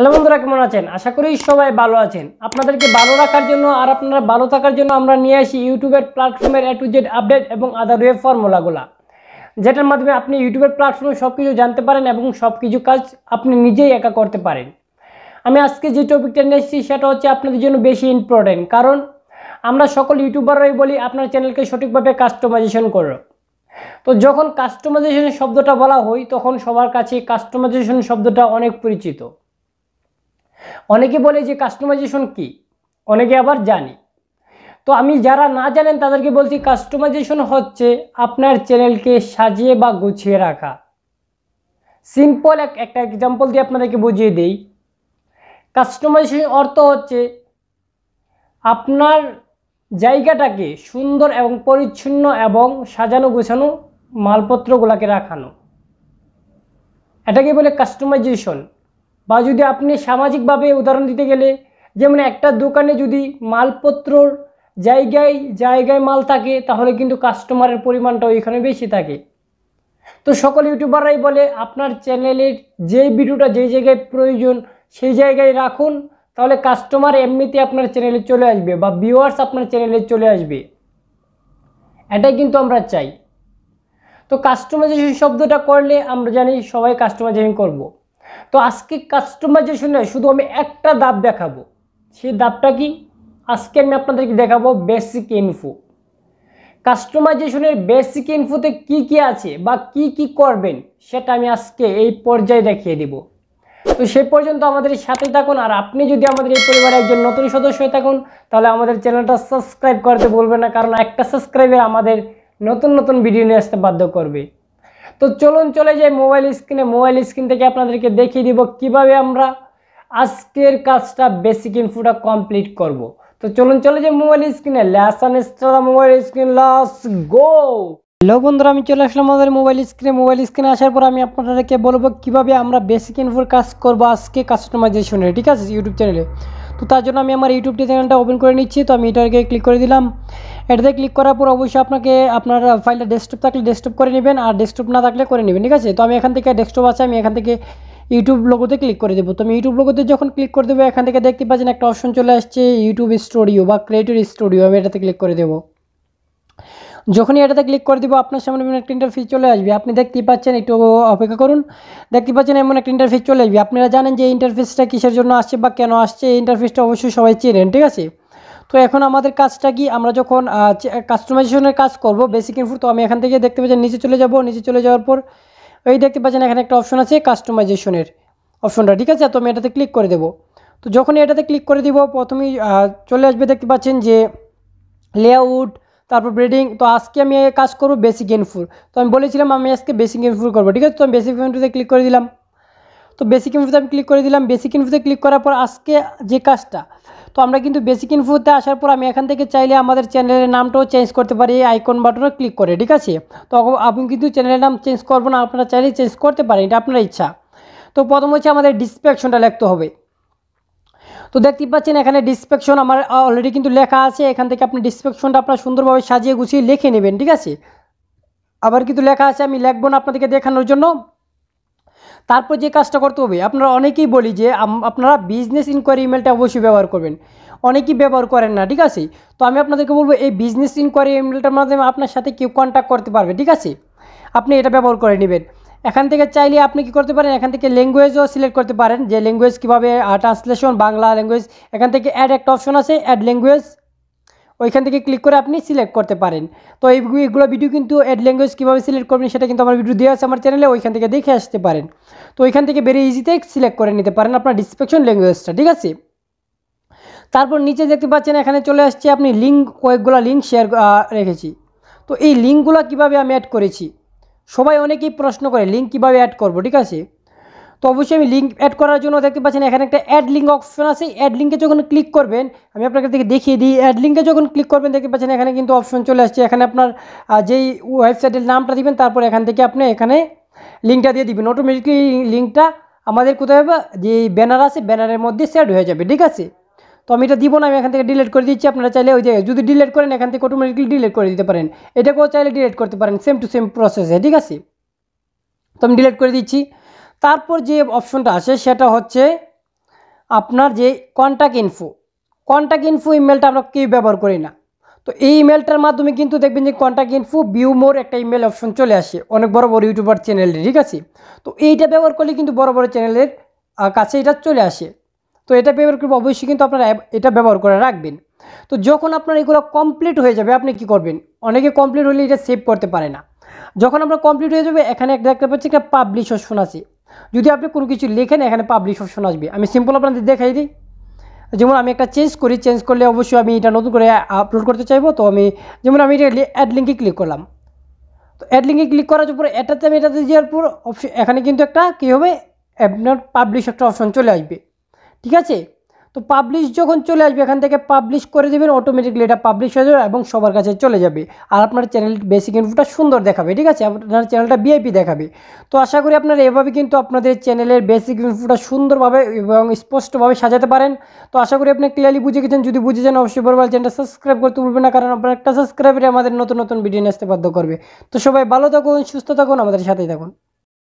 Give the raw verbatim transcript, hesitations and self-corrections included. Hello বন্ধুরা, কেমন আছেন? আশা করি সবাই ভালো আছেন। আপনাদেরকে ভালো রাখার জন্য আর আপনারা ভালো থাকার জন্য আমরা নিয়ে আসি ইউটিউবের প্ল্যাটফর্মের এ টু জেড আপডেট এবং আদার ওয়েব ফর্মুলাগুলা, যেটার মাধ্যমে আপনি ইউটিউবের প্ল্যাটফর্মে সব কিছু জানতে পারেন এবং সব কিছু কাজ আপনি নিজেই একা করতে পারেন। আমি আজকে যে টপিকটা নিয়ে এসেছি সেটা হচ্ছে আপনাদের জন্য বেশি ইম্পর্টেন্ট, কারণ আমরা সকল ইউটিউবাররাই বলি আপনার চ্যানেলকে সঠিকভাবে কাস্টমাইজেশন করো। তো যখন কাস্টমাইজেশনের শব্দটা বলা হয় তখন সবার কাছে কাস্টমাইজেশন শব্দটা অনেক পরিচিত। অনেকে বলে যে কাস্টমাইজেশন কি, অনেকে আবার জানি। তো আমি যারা না জানেন তাদেরকে বলছি, কাস্টমাইজেশন হচ্ছে আপনার চ্যানেলকে সাজিয়ে বা গুছিয়ে রাখা। সিম্পল এক একটা এক্সাম্পল দিয়ে আপনাদেরকে বুঝিয়ে দেই। কাস্টমাইজেশন অর্থ হচ্ছে আপনার জায়গাটাকে সুন্দর এবং পরিচ্ছন্ন এবং সাজানো গোছানো মালপত্রগুলোকে রাখানো, এটাকে বলে কাস্টমাইজেশন। বা যদি আপনি সামাজিকভাবে উদাহরণ দিতে গেলে, যেমন একটা দোকানে যদি মালপত্রর জায়গায় জায়গায় মাল থাকে তাহলে কিন্তু কাস্টমারের পরিমাণটাও এখানে বেশি থাকে। তো সকল ইউটিউবাররাই বলে আপনার চ্যানেলের যে ভিডিওটা যে জায়গায় প্রয়োজন সেই জায়গায় রাখুন, তাহলে কাস্টমার এমনিতে আপনার চ্যানেলে চলে আসবে বা ভিউয়ার্স আপনার চ্যানেলে চলে আসবে, এটাই কিন্তু আমরা চাই। তো কাস্টমাইজেশন শব্দটা করলে আমরা জানি সবাই কাস্টমাইজেশন করব। তো আজকে কাস্টমাইজেশনে শুধু আমি একটা ধাপ দেখাবো, সেই ধাপটা কি আজকে আমি আপনাদেরকে দেখাবো, বেসিক ইনফো। কাস্টমাইজেশনের বেসিক ইনফোতে কি কি আছে বা কি কি করবেন সেটা আমি আজকে এই পর্যায়ে দেখিয়ে দেব। তো সেই পর্যন্ত আমাদের সাথে থাকুন। আর আপনি যদি আমাদের এই পরিবারের একজন নতুন সদস্য হয়ে থাকুন তাহলে আমাদের চ্যানেলটা সাবস্ক্রাইব করতে ভুলবেন না, কারণ একটা সাবস্ক্রাইবে আমাদের নতুন নতুন ভিডিও নিয়ে আসতে বাধ্য করবে। তো চলুন চলে যাই মোবাইল স্ক্রিনে। মোবাইল স্ক্রিন থেকে আপনাদেরকে দেখিয়ে দিব কিভাবে আমরা আজকের কাজটা, বেসিক ইনফোটা কমপ্লিট করব। তো চলুন চলে যাই মোবাইল স্ক্রিনে। Mobile screen last go. Hello বন্ধুরা, আমি চলে আসলাম আমাদের মোবাইল স্ক্রিনে। মোবাইল স্ক্রিনে আসার পর আমি আপনাদেরকে বলবো কিভাবে আমরা বেসিক ইনফোর কাজ করবো আজকে কাস্টমাইজেশনে, ঠিক আছে, ইউটিউব চ্যানেলে। তো তার জন্য আমি আমার ইউটিউব চ্যানেলটা ওপেন করে নিচ্ছি। তো আমি এটাকে ক্লিক করে দিলাম। এটাতে ক্লিক করার পর অবশ্যই আপনাকে আপনার ফাইলটা ডেস্কটপ থাকলে ডেস্কটপ করে নেবেন, আর ডেস্কটপ না থাকলে করে নেবেন, ঠিক আছে। তো আমি এখান থেকে ডেস্কটপ আছে, আমি এখান থেকে ইউটিউব লোগোতে ক্লিক করে দেবো। তো আমি ইউটিউব লোগোতে যখন ক্লিক করে দেবো এখান থেকে দেখতে পাচ্ছেন একটা অপশন চলে আসছে ইউটিউব স্টুডিও বা ক্রিয়েটর স্টুডিও, আমি এটাতে ক্লিক করে দেবো। যখনই এটাতে ক্লিক করে দেবো আপনার সামনে এমন একটা ইন্টারফেস চলে আসবে, আপনি দেখতেই পাচ্ছেন, একটু অপেক্ষা করুন, দেখতে পাচ্ছেন এমন একটা ইন্টারফেস চলে আসবে। আপনারা জানেন যে ইন্টারফেসটা কিসের জন্য আসছে বা কেন আসছে, এই ইন্টারফেসটা অবশ্যই সবাই চেনেন, ঠিক আছে। তো এখন আমাদের কাজটা কি, আমরা যখন কাস্টমাইজেশনের কাজ করব বেসিক ইনফো, তো আমি এখান থেকে দেখতে পাচ্ছেন নিচে চলে যাব। নিচে চলে যাওয়ার পর ওই দেখতে পাচ্ছেন এখানে একটা অপশন আছে কাস্টমাইজেশনের অপশনটা, ঠিক আছে। তো আমি এটাতে ক্লিক করে দেবো। তো যখনই এটাতে ক্লিক করে দিব প্রথমেই চলে আসবে দেখতে পাচ্ছেন যে লেআউট, তারপর ব্রিডিং। তো আজকে আমি কাজ করব বেসিক ইনফোর। তো আমি বলেছিলাম আমি আজকে বেসিক ইনফো করবো, ঠিক আছে। তো আমি বেসিক ইনফোতে ক্লিক করে দিলাম। তো বেসিক ইনফোতে আমি ক্লিক করে দিলাম। বেসিক ইনফোতে ক্লিক করার পর আজকে যে কাজটা, তো আমরা কিন্তু বেসিক ইনফোতে আসার পর আমি এখান থেকে চাইলে আমাদের চ্যানেলের নামটাও চেঞ্জ করতে পারি আইকন বাটনে ক্লিক করে, ঠিক আছে। তো আপনি কিন্তু চ্যানেলের নাম চেঞ্জ করবো না, আপনারা চাইলে চেঞ্জ করতে পারেন, এটা আপনার ইচ্ছা। তো প্রথম হচ্ছে আমাদের ডিসক্রিপশনটা লিখতে হবে। তো দেখতে পাচ্ছেন এখানে ডিসক্রিপশন আমার অলরেডি কিন্তু লেখা আছে। এখান থেকে আপনি ডিসক্রিপশনটা আপনারা সুন্দরভাবে সাজিয়ে গুছিয়ে লিখে নেবেন, ঠিক আছে। আবার কিন্তু লেখা আছে, আমি লিখব না আপনাদেরকে দেখানোর জন্য। তারপর যে কাজটা করতে হবে, আপনারা অনেকেই বলি যে আপনারা বিজনেস ইনকোয়ারি ইমেলটা অবশ্যই ব্যবহার করবেন, অনেকেই ব্যবহার করেন না, ঠিক আছে। তো আমি আপনাদেরকে বলবো এই বিজনেস ইনকোয়ারি ইমেলটার মাধ্যমে আপনার সাথে কেউ কন্ট্যাক্ট করতে পারবে, ঠিক আছে। আপনি এটা ব্যবহার করে নেবেন। এখান থেকে চাইলে আপনি কি করতে পারেন, এখান থেকে ল্যাঙ্গুয়েজও সিলেক্ট করতে পারেন যে ল্যাঙ্গুয়েজ কীভাবে ট্রান্সলেশন, বাংলা ল্যাঙ্গুয়েজ। এখান থেকে অ্যাড একটা অপশন আছে অ্যাড ল্যাঙ্গুয়েজ, ওইখান থেকে ক্লিক করে আপনি সিলেক্ট করতে পারেন। তো এইগুলো ভিডিও কিন্তু অ্যাড ল্যাঙ্গুয়েজ কীভাবে সিলেক্ট করবেন সেটা কিন্তু আমার ভিডিও দেওয়া আছে আমার চ্যানেলে, ওইখান থেকে দেখে আসতে পারেন। তো ওইখান থেকে বেরিয়ে ইজিতে সিলেক্ট করে নিতে পারেন আপনার ডিসক্রিপশন ল্যাঙ্গুয়েজটা, ঠিক আছে। তারপর নিচে দেখতে পাচ্ছেন এখানে চলে আসছে আপনি লিঙ্ক, কয়েকগুলো লিঙ্ক শেয়ার রেখেছি। তো এই লিঙ্কগুলো কীভাবে আমি অ্যাড করেছি, সবাই অনেকেই প্রশ্ন করে লিঙ্ক কীভাবে অ্যাড করবো, ঠিক আছে। তো অবশ্যই আমি লিঙ্ক অ্যাড করার জন্য দেখতে পাচ্ছেন এখানে একটা অ্যাড লিঙ্ক অপশন আছে। অ্যাড লিঙ্কে যখন ক্লিক করবেন, আমি আপনাদেরকে দেখিয়ে দিই, অ্যাড লিঙ্কে যখন ক্লিক করবেন দেখতে পাচ্ছেন এখানে কিন্তু অপশন চলে আসছে। এখানে আপনার যেই ওয়েবসাইটের নামটা দিবেন, তারপর এখান থেকে আপনি এখানে লিঙ্কটা দিয়ে দিবেন, অটোমেটিকলি লিঙ্কটা আমাদের কোথায় হবে যে ব্যানার আছে ব্যানারের মধ্যে সেট হয়ে যাবে, ঠিক আছে। তো আমি এটা দিব না, আমি এখান থেকে ডিলিট করে দিচ্ছি। আপনারা চাইলে ওই জায়গায় যদি ডিলিট করেন এখান থেকে অটোমেটিকলি ডিলিট করে দিতে পারেন, এটাকেও চাইলে ডিলিট করতে পারেন সেম টু সেম প্রসেসে, ঠিক আছে। তো আমি ডিলিট করে দিচ্ছি। তারপর যে অপশনটা আসে সেটা হচ্ছে আপনার যে কন্টাক্ট ইনফো কন্টাক্ট ইনফো ইমেলটা আমরা কি ব্যবহার করি না, তো এই ইমেলটার মাধ্যমে কিন্তু দেখবেন যে কন্টাক্ট ইনফো ভিউ মোর একটা ইমেল অপশন চলে আসে অনেক বড় বড় ইউটিউবার চ্যানেলে, ঠিক আছে। তো এইটা ব্যবহার করলে কিন্তু বড় বড় চ্যানেলের কাছে এটা চলে আসে, তো এটা ব্যবহার করবো অবশ্যই, কিন্তু আপনারা এটা ব্যবহার করে রাখবেন। তো যখন আপনার এগুলো কমপ্লিট হয়ে যাবে আপনি কি করবেন, অনেকে কমপ্লিট হলে এটা সেভ করতে পারে না, যখন আপনার কমপ্লিট হয়ে যাবে এখানে দেখতে পাচ্ছি একটা পাবলিশ অপশন আছে, যদি আপনি কোনো কিছু লেখেন এখানে পাবলিশ অপশন আসবে। আমি সিম্পল আপনাদের দেখাই দিই, যেমন আমি একটা চেঞ্জ করি, চেঞ্জ করলে অবশ্যই আমি এটা নতুন করে আপলোড করতে চাইবো, তো আমি যেমন আমি এটা অ্যাড লিঙ্কে ক্লিক করলাম, তো অ্যাড লিঙ্কে ক্লিক করার পরে এটাতে আমি এটাতে দেওয়ার পর অপশন এখানে কিন্তু একটা কী হবে আপনার পাবলিশ একটা অপশন চলে আসবে, ঠিক আছে। তো পাবলিশ যখন চলে আসবে এখান থেকে পাবলিশ করে দেবেন, অটোমেটিকলি এটা পাবলিশ হয়ে যাবে এবং সবার কাছে চলে যাবে, আর আপনার চ্যানেল বেসিক ইনফোটা সুন্দর দেখাবে, ঠিক আছে, আপনার চ্যানেলটা ভিআইপি দেখাবে। তো আশা করি আপনারা এভাবে কিন্তু আপনাদের চ্যানেলের বেসিক ইনফোটা সুন্দরভাবে এবং স্পষ্টভাবে সাজাতে পারেন। তো আশা করি আপনি ক্লিয়ারলি বুঝে গেছেন, যদি বুঝে যান অবশ্যই বলবেন চ্যানেলটা সাবস্ক্রাইব করতে ভুলবেন না, কারণ আপনার একটা সাবস্ক্রাইবারে আমাদের নতুন নতুন ভিডিও নিয়ে আসতে বাধ্য করবে। তো সবাই ভালো থাকুন, সুস্থ থাকুন, আমাদের সাথেই থাকুন।